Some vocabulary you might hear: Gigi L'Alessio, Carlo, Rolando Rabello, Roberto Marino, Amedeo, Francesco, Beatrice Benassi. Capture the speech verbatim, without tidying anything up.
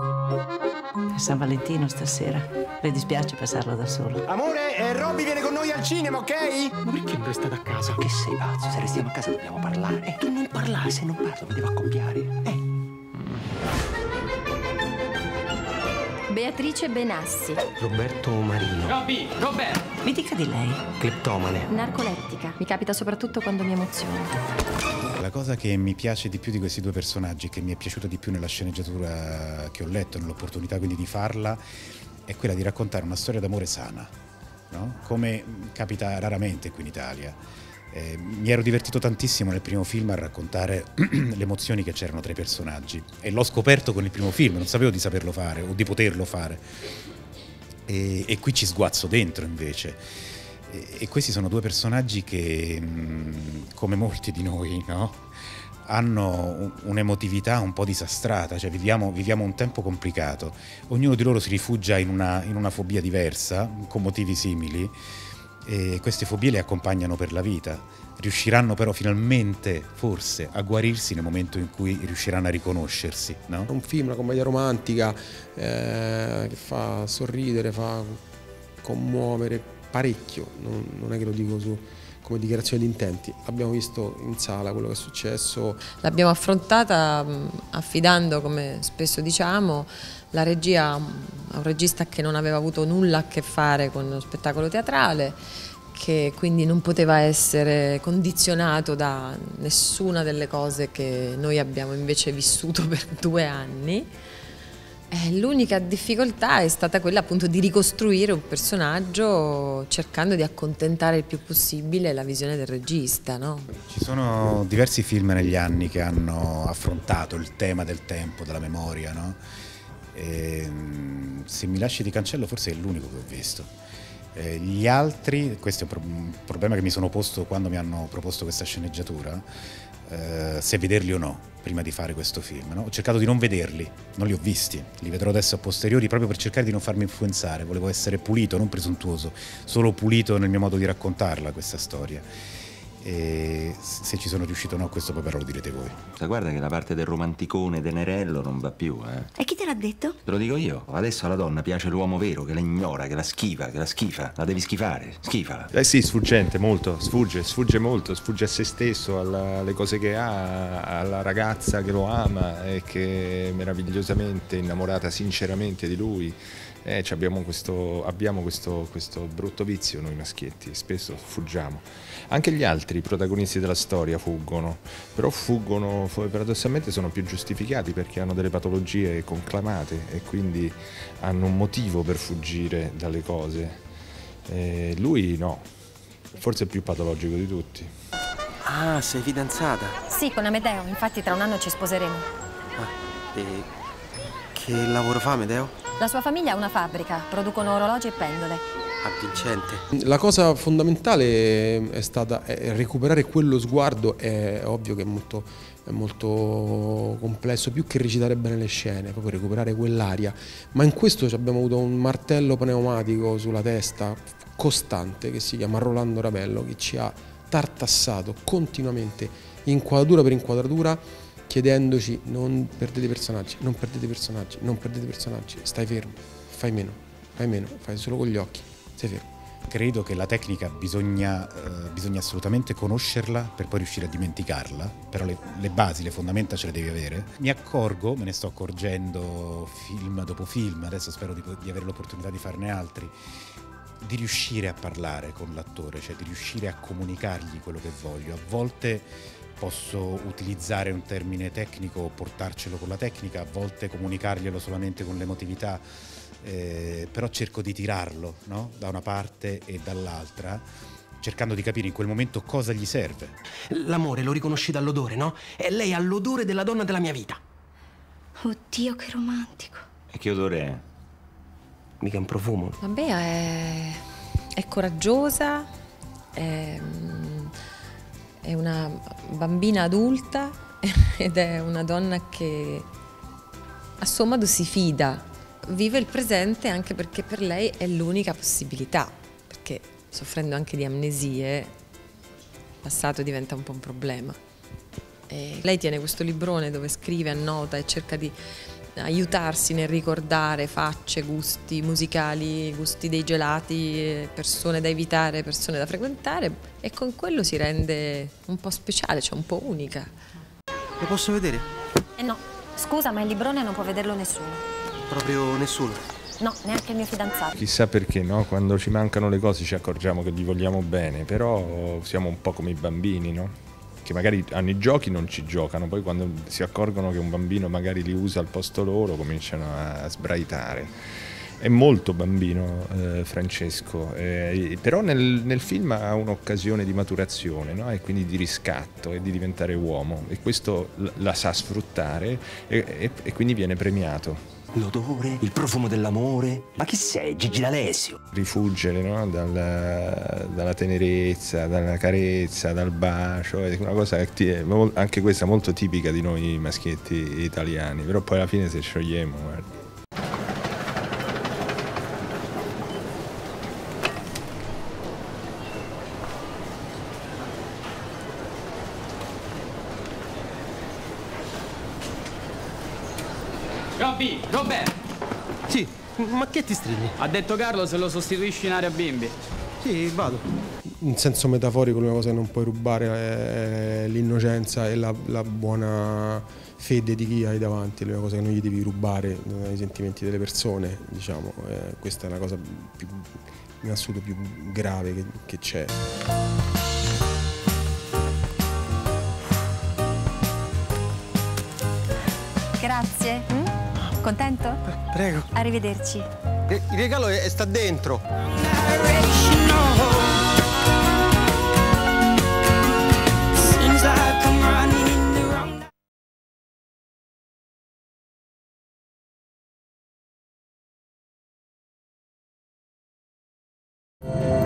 È San Valentino stasera. Le dispiace passarlo da sola. Amore, eh, Robby viene con noi al cinema, ok? Ma perché non restate a casa? Che sei pazzo? Se restiamo a casa dobbiamo parlare. E eh, tu non parlare, se non parlo mi devo accoppiare. Eh. Mm. Beatrice Benassi. Roberto Marino. Robby! Roberto! Mi dica di lei. Cleptomane. Narcolettica. Mi capita soprattutto quando mi emoziono. La cosa che mi piace di più di questi due personaggi, che mi è piaciuta di più nella sceneggiatura che ho letto, nell'opportunità quindi di farla, è quella di raccontare una storia d'amore sana, no? Come capita raramente qui in Italia. Eh, mi ero divertito tantissimo nel primo film a raccontare le emozioni che c'erano tra i personaggi e l'ho scoperto con il primo film, non sapevo di saperlo fare o di poterlo fare. E, e qui ci sguazzo dentro invece. E questi sono due personaggi che, come molti di noi, no? hanno un'emotività un po' disastrata, cioè viviamo, viviamo un tempo complicato. Ognuno di loro si rifugia in una, in una fobia diversa, con motivi simili, e queste fobie le accompagnano per la vita. Riusciranno però finalmente, forse, a guarirsi nel momento in cui riusciranno a riconoscersi, no? Un film, una commedia romantica, eh, che fa sorridere, fa commuovere parecchio, non, non è che lo dico su come dichiarazione di intenti. Abbiamo visto in sala quello che è successo. L'abbiamo affrontata affidando, come spesso diciamo, la regia a un regista che non aveva avuto nulla a che fare con lo spettacolo teatrale, che quindi non poteva essere condizionato da nessuna delle cose che noi abbiamo invece vissuto per due anni. L'unica difficoltà è stata quella appunto di ricostruire un personaggio cercando di accontentare il più possibile la visione del regista, no? Ci sono diversi film negli anni che hanno affrontato il tema del tempo, della memoria, no? E, se mi lasci di cancello forse è l'unico che ho visto. E gli altri, questo è un, pro un problema che mi sono posto quando mi hanno proposto questa sceneggiatura, Uh, se vederli o no prima di fare questo film, no? Ho cercato di non vederli, non li ho visti, li vedrò adesso a posteriori proprio per cercare di non farmi influenzare. Volevo essere pulito, non presuntuoso, solo pulito nel mio modo di raccontarla questa storia. E se ci sono riuscito o no, questo poi però lo direte voi. Ma guarda che la parte del romanticone tenerello non va più, eh. E chi te l'ha detto? Te lo dico io. Adesso alla donna piace l'uomo vero, che la ignora, che la schiva, che la schifa. La devi schifare, schifala. Eh sì, sfuggente molto, sfugge, sfugge molto, sfugge a se stesso, alla, alle cose che ha, alla ragazza che lo ama e che è meravigliosamente innamorata sinceramente di lui. Eh, cioè abbiamo, questo, abbiamo questo, questo brutto vizio noi maschietti, spesso fuggiamo. Anche gli altri protagonisti della storia fuggono, però fuggono paradossalmente, sono più giustificati perché hanno delle patologie conclamate e quindi hanno un motivo per fuggire dalle cose. Eh, lui no, forse è più patologico di tutti. Ah, sei fidanzata? Sì, con Amedeo, infatti tra un anno ci sposeremo. Ah, e che lavoro fa Amedeo? La sua famiglia ha una fabbrica, producono orologi e pendole. Avvincente. La cosa fondamentale è stata è recuperare quello sguardo. È ovvio che è molto, è molto complesso, più che recitare bene le scene, proprio recuperare quell'aria. Ma in questo abbiamo avuto un martello pneumatico sulla testa costante che si chiama Rolando Rabello, che ci ha tartassato continuamente, inquadratura per inquadratura, chiedendoci non perdete i personaggi, non perdete i personaggi, non perdete i personaggi, stai fermo, fai meno, fai meno, fai solo con gli occhi, stai fermo. Credo che la tecnica bisogna, eh, bisogna assolutamente conoscerla per poi riuscire a dimenticarla, però le, le basi, le fondamenta ce le devi avere. Mi accorgo, me ne sto accorgendo film dopo film, adesso spero di, di avere l'opportunità di farne altri, di riuscire a parlare con l'attore, cioè di riuscire a comunicargli quello che voglio. A volte posso utilizzare un termine tecnico, portarcelo con la tecnica, a volte comunicarglielo solamente con l'emotività, eh, però cerco di tirarlo, no? Da una parte e dall'altra, cercando di capire in quel momento cosa gli serve. L'amore lo riconosci dall'odore, no? E lei ha l'odore della donna della mia vita. Oddio, che romantico. E che odore è? Mica un profumo. La Bea è, è coraggiosa, è... è una bambina adulta ed è una donna che a suo modo si fida, vive il presente anche perché per lei è l'unica possibilità, perché soffrendo anche di amnesie il passato diventa un po' un problema. E lei tiene questo librone dove scrive, annota e cerca di aiutarsi nel ricordare facce, gusti musicali, gusti dei gelati, persone da evitare, persone da frequentare, e con quello si rende un po' speciale, cioè un po' unica. Lo posso vedere? Eh no, scusa, ma il librone non può vederlo nessuno. Proprio nessuno? No, neanche il mio fidanzato. Chissà perché, no? Quando ci mancano le cose ci accorgiamo che gli vogliamo bene, però siamo un po' come i bambini, no? Che magari hanno i giochi, non ci giocano, poi quando si accorgono che un bambino magari li usa al posto loro cominciano a sbraitare. È molto bambino eh, Francesco, eh, però nel, nel film ha un'occasione di maturazione, no? E quindi di riscatto e di diventare uomo, e questo la sa sfruttare e, e, e quindi viene premiato. L'odore, il profumo dell'amore. Ma chi sei, Gigi L'Alessio? Rifuggere, no? dalla, dalla tenerezza, dalla carezza, dal bacio, è una cosa che è, anche questa è molto tipica di noi maschietti italiani, però poi alla fine se sciogliamo, guardi. Robby, Roberto! Sì, ma che ti stringi? Ha detto Carlo se lo sostituisci in area bimbi. Sì, vado. In senso metaforico, l'unica cosa che non puoi rubare è l'innocenza e la, la buona fede di chi hai davanti, l'unica cosa che non gli devi rubare i sentimenti delle persone, diciamo. Eh, questa è la cosa più, in assoluto più grave che, che c'è. Grazie. Mm? Contento? Prego. Arrivederci. Il regalo è, sta dentro. No.